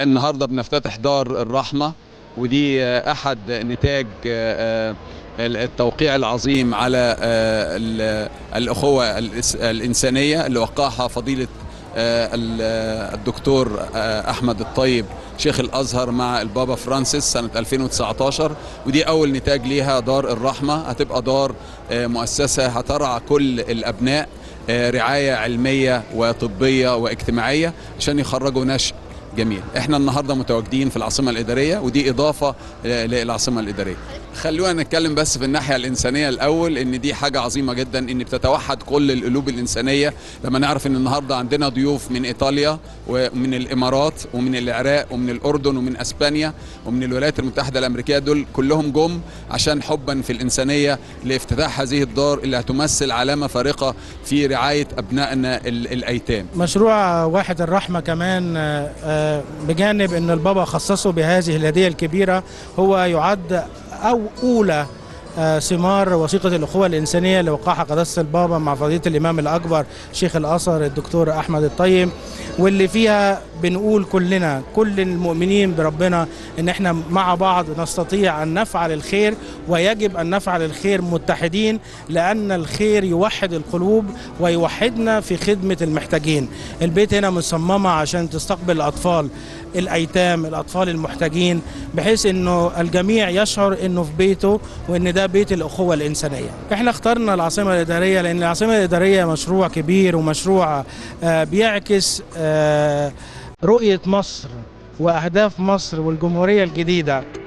النهارده بنفتتح دار الرحمة، ودي أحد نتاج التوقيع العظيم على الأخوة الإنسانية اللي وقعها فضيلة الدكتور احمد الطيب شيخ الازهر مع البابا فرانسيس سنه 2019، ودي اول نتاج ليها دار الرحمه. هتبقى دار مؤسسه هترعى كل الابناء رعايه علميه وطبيه واجتماعيه عشان يخرجوا نشء جميل. احنا النهارده متواجدين في العاصمه الاداريه، ودي اضافه للعاصمه الاداريه. خلونا نتكلم بس في الناحيه الانسانيه الاول، ان دي حاجه عظيمه جدا ان بتتوحد كل القلوب الانسانيه لما نعرف ان النهارده عندنا ضيوف من ايطاليا ومن الامارات ومن العراق ومن الاردن ومن اسبانيا ومن الولايات المتحده الامريكيه. دول كلهم جم عشان حبا في الانسانيه لافتتاح هذه الدار اللي هتمثل علامه فارقه في رعايه ابنائنا الايتام. مشروع واحة الرحمه كمان بجانب ان البابا خصصه بهذه الهديه الكبيره، هو يعد اولى ثمار وثيقه الاخوه الانسانيه اللي وقعها قداسه البابا مع فضيله الامام الاكبر شيخ الازهر الدكتور احمد الطيب، واللي فيها بنقول كلنا كل المؤمنين بربنا ان احنا مع بعض نستطيع ان نفعل الخير، ويجب ان نفعل الخير متحدين، لان الخير يوحد القلوب ويوحدنا في خدمه المحتاجين. البيت هنا مصممه عشان تستقبل الاطفال الايتام، الاطفال المحتاجين، بحيث انه الجميع يشعر انه في بيته وان ده بيت الاخوه الانسانيه. احنا اخترنا العاصمه الاداريه لان العاصمه الاداريه مشروع كبير ومشروع بيعكس رؤية مصر وأهداف مصر والجمهورية الجديدة.